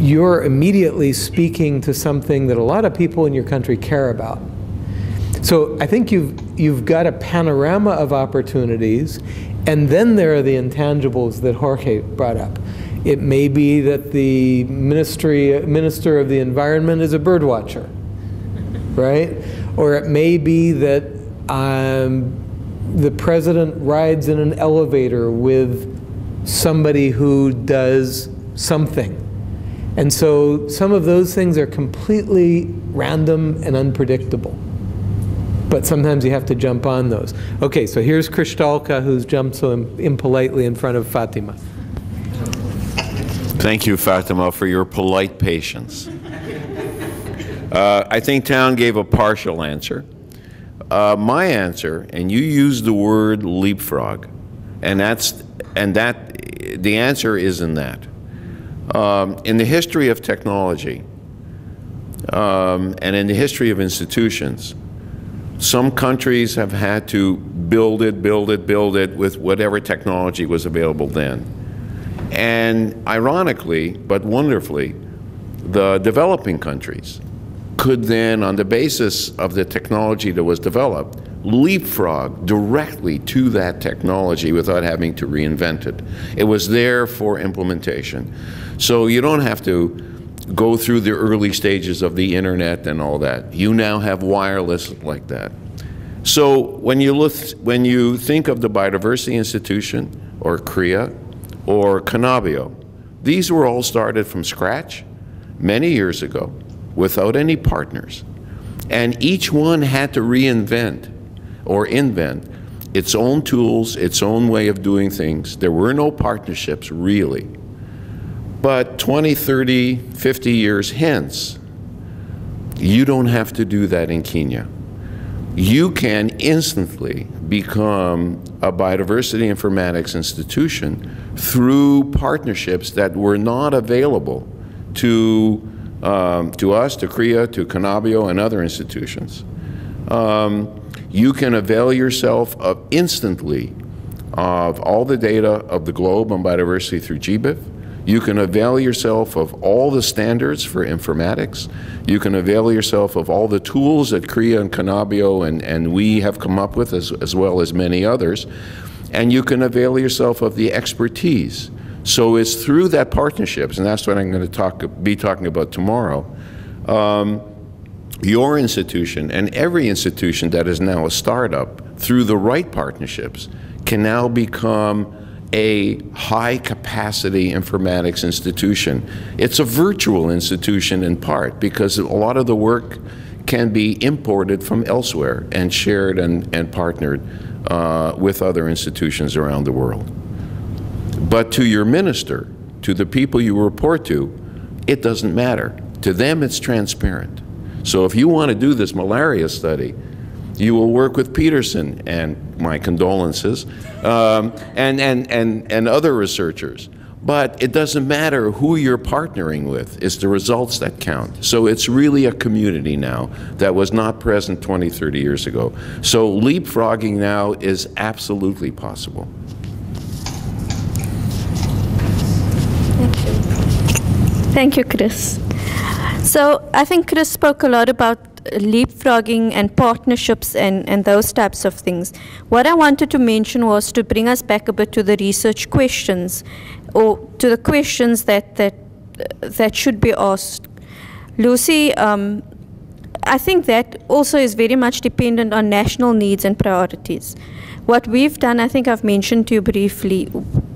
you're immediately speaking to something that a lot of people in your country care about. So I think you've got a panorama of opportunities, and then there are the intangibles that Jorge brought up. It may be that the minister of the environment is a bird watcher, right? Or it may be that the president rides in an elevator with somebody who does something. And so some of those things are completely random and unpredictable. But sometimes you have to jump on those. Okay, so here's Krishtalka, who's jumped so impolitely in front of Fatima. Thank you, Fatima, for your polite patience. I think Town gave a partial answer. My answer, and you used the word leapfrog, and the answer is in that. In the history of technology and in the history of institutions, some countries have had to build it with whatever technology was available then. And ironically, but wonderfully, the developing countries could then, on the basis of the technology that was developed, leapfrog directly to that technology without having to reinvent it. It was there for implementation. So you don't have to go through the early stages of the internet and all that. You now have wireless like that. So when you think of the Biodiversity Institution or CREA or Canabio, these were all started from scratch many years ago without any partners. And each one had to reinvent or invent its own tools, its own way of doing things. There were no partnerships really. But 20, 30, 50 years hence, you don't have to do that in Kenya. You can instantly become a biodiversity informatics institution through partnerships that were not available to us, to CREA, to Canabio, and other institutions. You can avail yourself of instantly of all the data of the globe on biodiversity through GBIF. You can avail yourself of all the standards for informatics. You can avail yourself of all the tools that CREA and Canabio and we have come up with, as well as many others. And you can avail yourself of the expertise. So it's through that partnerships, and that's what I'm going to be talking about tomorrow. Your institution and every institution that is now a startup, through the right partnerships, can now become a high-capacity informatics institution. It's a virtual institution in part because a lot of the work can be imported from elsewhere and shared and partnered with other institutions around the world. But to your minister, to the people you report to, it doesn't matter. To them, it's transparent. So if you want to do this malaria study, you will work with Peterson, and my condolences, and other researchers. But it doesn't matter who you're partnering with. It's the results that count. So it's really a community now that was not present 20, 30 years ago. So leapfrogging now is absolutely possible. Thank you, Chris. So I think Chris spoke a lot about leapfrogging and partnerships and those types of things. What I wanted to mention was to bring us back a bit to the research questions, or to the questions that should be asked. Lucy, I think that also is very much dependent on national needs and priorities. What we've done, I think I've mentioned to you briefly,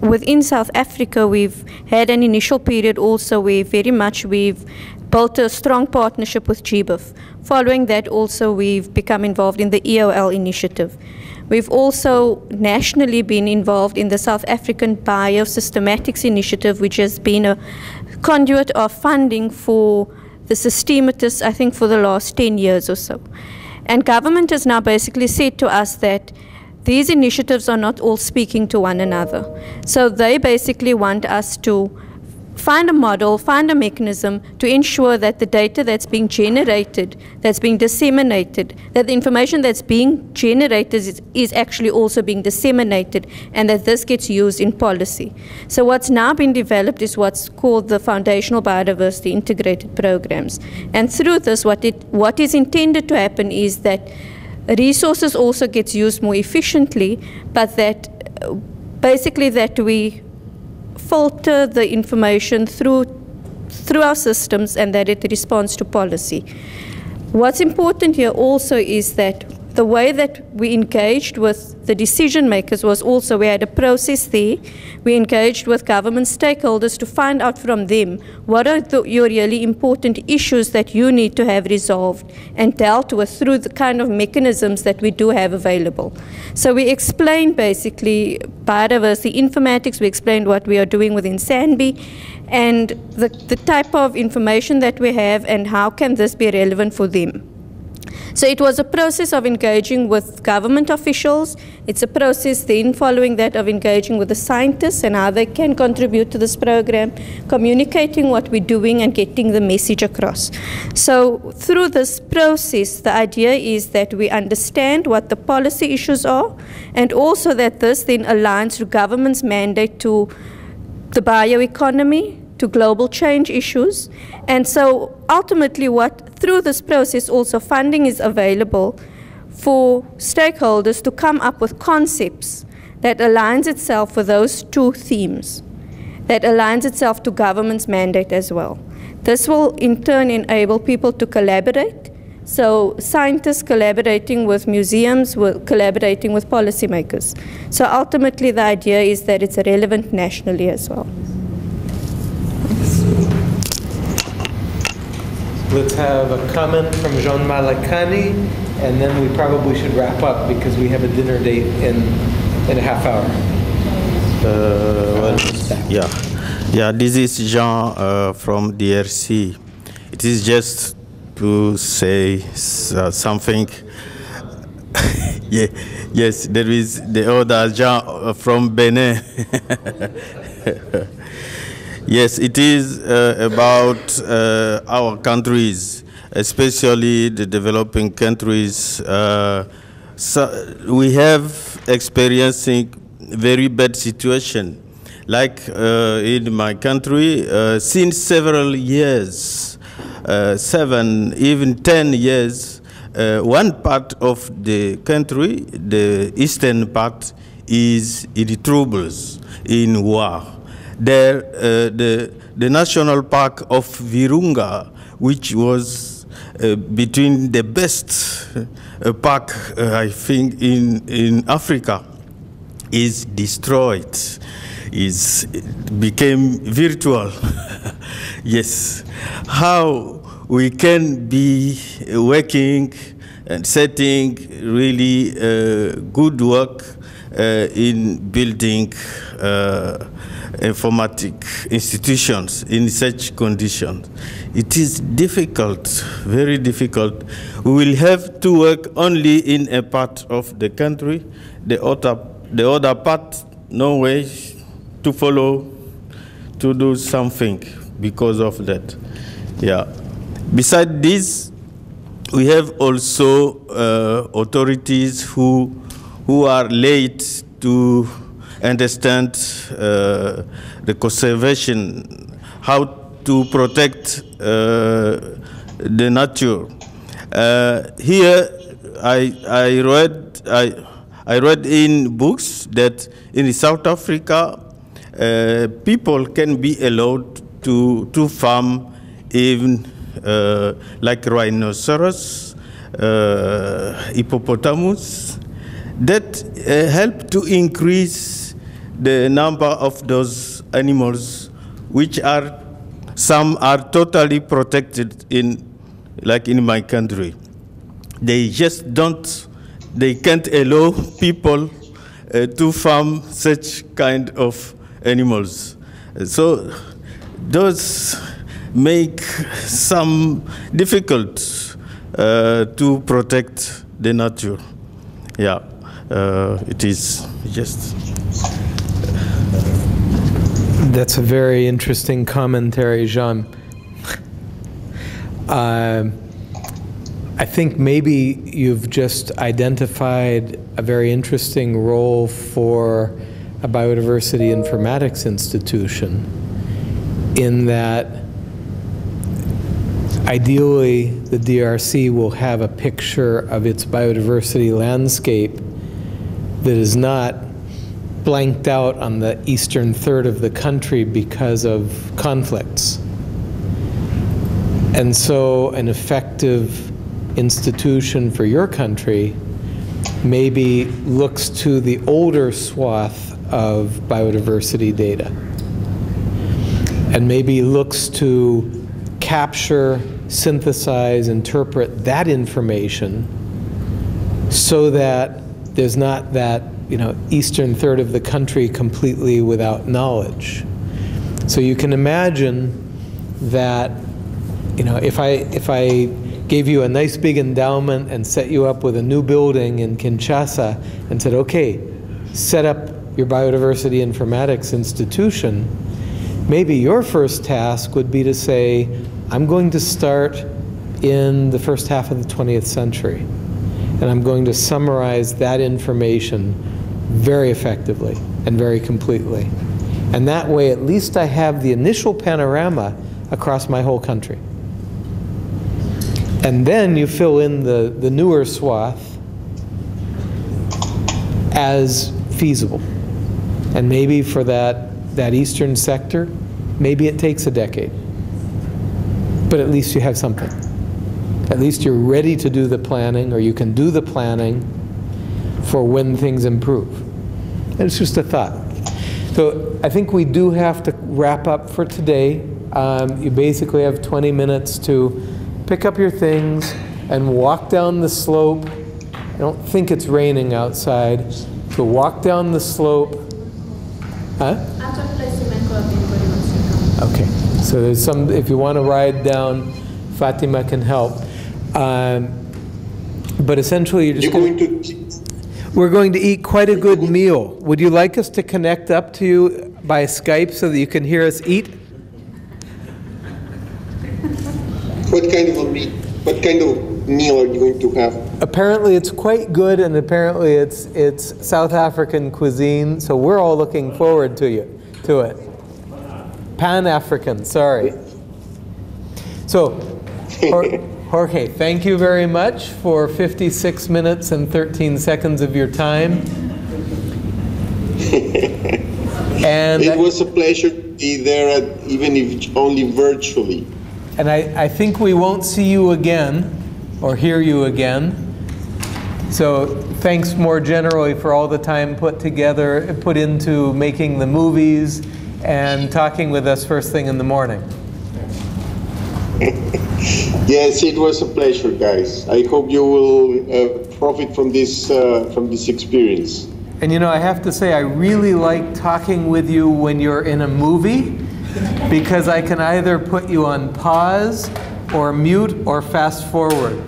within South Africa, we've had an initial period also where we've built a strong partnership with GBIF. Following that also, we've become involved in the EOL initiative. We've also nationally been involved in the South African Biosystematics Initiative, which has been a conduit of funding for the systematists, I think, for the last 10 years or so. And government has now basically said to us that these initiatives are not all speaking to one another. So they basically want us to find a model, find a mechanism to ensure that the data that's being generated, that's being disseminated, that the information that's being generated is actually also being disseminated, and that this gets used in policy. So what's now been developed is what's called the Foundational Biodiversity Integrated Programs. And through this, what is intended to happen is that resources also gets used more efficiently, but that basically that we filter the information through our systems and that it responds to policy. What's important here also is that the way that we engaged with the decision makers was also, we had a process there. We engaged with government stakeholders to find out from them what are your really important issues that you need to have resolved and dealt with through the kind of mechanisms that we do have available. So we explained basically biodiversity informatics, we explained what we are doing within SANBI, and the type of information that we have and how can this be relevant for them. So it was a process of engaging with government officials. It's a process then following that of engaging with the scientists and how they can contribute to this program, communicating what we're doing and getting the message across. So through this process, the idea is that we understand what the policy issues are, and also that this then aligns to government's mandate to the bioeconomy, to global change issues. And so ultimately through this process also funding is available for stakeholders to come up with concepts that aligns itself with those two themes, that aligns itself to government's mandate as well. This will in turn enable people to collaborate, so scientists collaborating with museums, collaborating with policymakers. So ultimately the idea is that it's relevant nationally as well. Let's have a comment from Jean Malakani, and then we probably should wrap up because we have a dinner date in a half hour. This is Jean from DRC. It is just to say something. Yes, there is the other Jean from Benin. Yes, it is about our countries, especially the developing countries. So we have experiencing very bad situation. Like in my country, since several years, 7, even 10 years, one part of the country, the eastern part, is in troubles, in war. There, the national park of Virunga, which was between the best park, I think, in Africa, is destroyed. It became virtual. Yes. How we can be working and setting really good work in building informatic institutions in such conditions. It is difficult, very difficult. We will have to work only in a part of the country. The other part, no way to follow, to do something because of that. Yeah. Besides this, we have also authorities who are late to understand the conservation, how to protect the nature. Here, I read in books that in South Africa, people can be allowed to farm even like rhinoceros, hippopotamus, that help to increase the number of those animals, which are, some are totally protected in, like in my country. They just don't, they can't allow people to farm such kind of animals. So those make some difficult to protect the nature. Yeah, it is just. That's a very interesting commentary, Jean. I think maybe you've just identified a very interesting role for a biodiversity informatics institution, in that ideally the DRC will have a picture of its biodiversity landscape that is not blanked out on the eastern third of the country because of conflicts. And so an effective institution for your country maybe looks to the older swath of biodiversity data and maybe looks to capture, synthesize, interpret that information so that there's not that, you know, eastern third of the country completely without knowledge. So you can imagine that, you know, if I gave you a nice big endowment and set you up with a new building in Kinshasa and said, okay, set up your biodiversity informatics institution, maybe your first task would be to say, I'm going to start in the first half of the 20th century. And I'm going to summarize that information very effectively and very completely. And that way, at least I have the initial panorama across my whole country. And then you fill in the newer swath as feasible. And maybe for that eastern sector, maybe it takes a decade. But at least you have something. At least you're ready to do the planning, or you can do the planning for when things improve. And it's just a thought. So I think we do have to wrap up for today. You basically have 20 minutes to pick up your things and walk down the slope. I don't think it's raining outside. So walk down the slope. Huh? Okay. So there's some, if you want to ride down, Fatima can help. But essentially, you're just we're going to eat quite a good meal. Would you like us to connect up to you by Skype so that you can hear us eat? What kind of meal are you going to have? Apparently it's quite good, and apparently it's South African cuisine, so we're all looking forward to it. Pan-African, sorry. So, Jorge, thank you very much for 56 minutes and 13 seconds of your time. And it was a pleasure to be there, even if only virtually. And I think we won't see you again or hear you again. So thanks more generally for all the time put into making the movies and talking with us first thing in the morning. Yes, it was a pleasure, guys. I hope you will profit from this experience. And you know, I have to say, I really like talking with you when you're in a movie, because I can either put you on pause or mute or fast forward.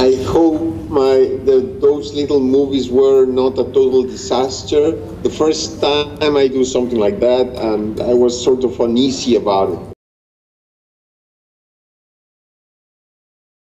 I hope those little movies were not a total disaster. The first time I do something like that, I was sort of uneasy about it.